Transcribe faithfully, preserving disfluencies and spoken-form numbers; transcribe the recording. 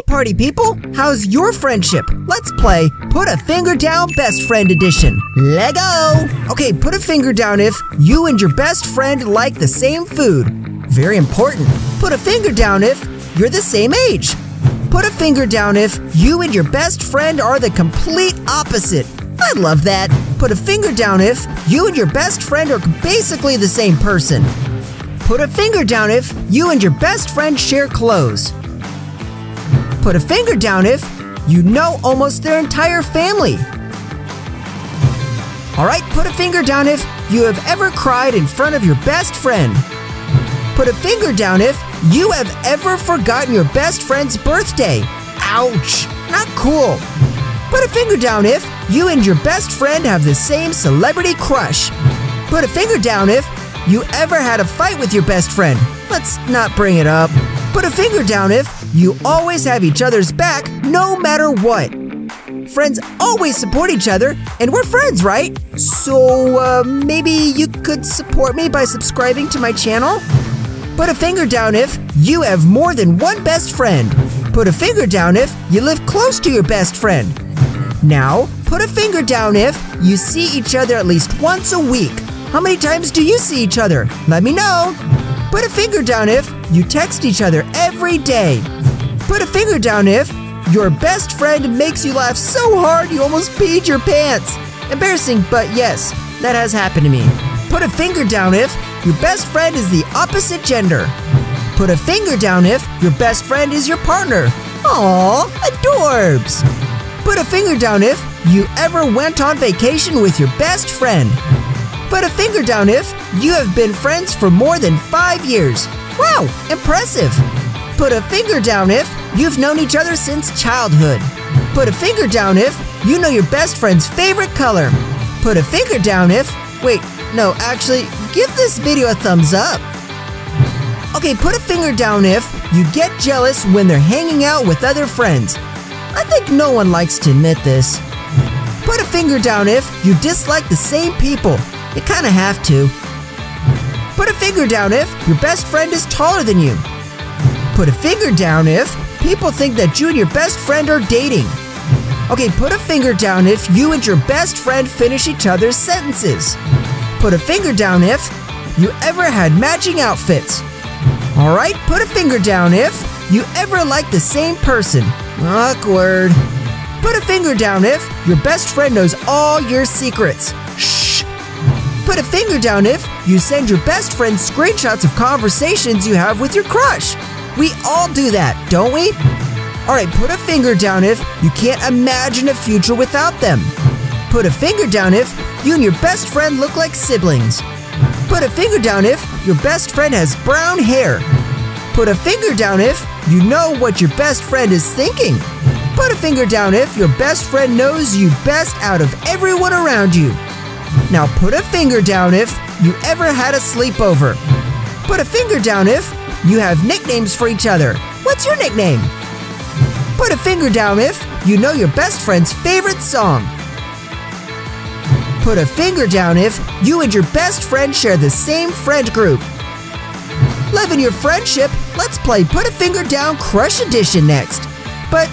Hi, party people! How's your friendship? Let's play Put a Finger Down Best Friend Edition. Lego! Okay, put a finger down if you and your best friend like the same food. Very important. Put a finger down if you're the same age. Put a finger down if you and your best friend are the complete opposite. I love that. Put a finger down if you and your best friend are basically the same person. Put a finger down if you and your best friend share clothes. Put a finger down if you know almost their entire family. All right, put a finger down if you have ever cried in front of your best friend. Put a finger down if you have ever forgotten your best friend's birthday. Ouch, not cool. Put a finger down if you and your best friend have the same celebrity crush. Put a finger down if you ever had a fight with your best friend. Let's not bring it up. Put a finger down if you always have each other's back no matter what. Friends always support each other, and we're friends, right? So uh, maybe you could support me by subscribing to my channel? Put a finger down if you have more than one best friend. Put a finger down if you live close to your best friend. Now, put a finger down if you see each other at least once a week. How many times do you see each other? Let me know. Put a finger down if you text each other every day. Put a finger down if your best friend makes you laugh so hard you almost peed your pants. Embarrassing, but yes, that has happened to me. Put a finger down if your best friend is the opposite gender. Put a finger down if your best friend is your partner. Aww, adorbs. Put a finger down if you ever went on vacation with your best friend. Put a finger down if you have been friends for more than five years. Wow, impressive. Put a finger down if you've known each other since childhood. Put a finger down if you know your best friend's favorite color. Put a finger down if, wait, no, actually, give this video a thumbs up. Okay, put a finger down if you get jealous when they're hanging out with other friends. I think no one likes to admit this. Put a finger down if you dislike the same people. You kinda have to. Put a finger down if your best friend is taller than you. Put a finger down if people think that you and your best friend are dating. Okay, put a finger down if you and your best friend finish each other's sentences. Put a finger down if you ever had matching outfits. All right, put a finger down if you ever like the same person. Awkward. Put a finger down if your best friend knows all your secrets. Shh. Put a finger down if you send your best friend screenshots of conversations you have with your crush. We all do that, don't we? All right, put a finger down if you can't imagine a future without them. Put a finger down if you and your best friend look like siblings. Put a finger down if your best friend has brown hair. Put a finger down if you know what your best friend is thinking. Put a finger down if your best friend knows you best out of everyone around you. Now put a finger down if you ever had a sleepover. Put a finger down if you have nicknames for each other. What's your nickname? Put a finger down if you know your best friend's favorite song. Put a finger down if you and your best friend share the same friend group. Loving your friendship? Let's play Put a Finger Down Crush Edition next.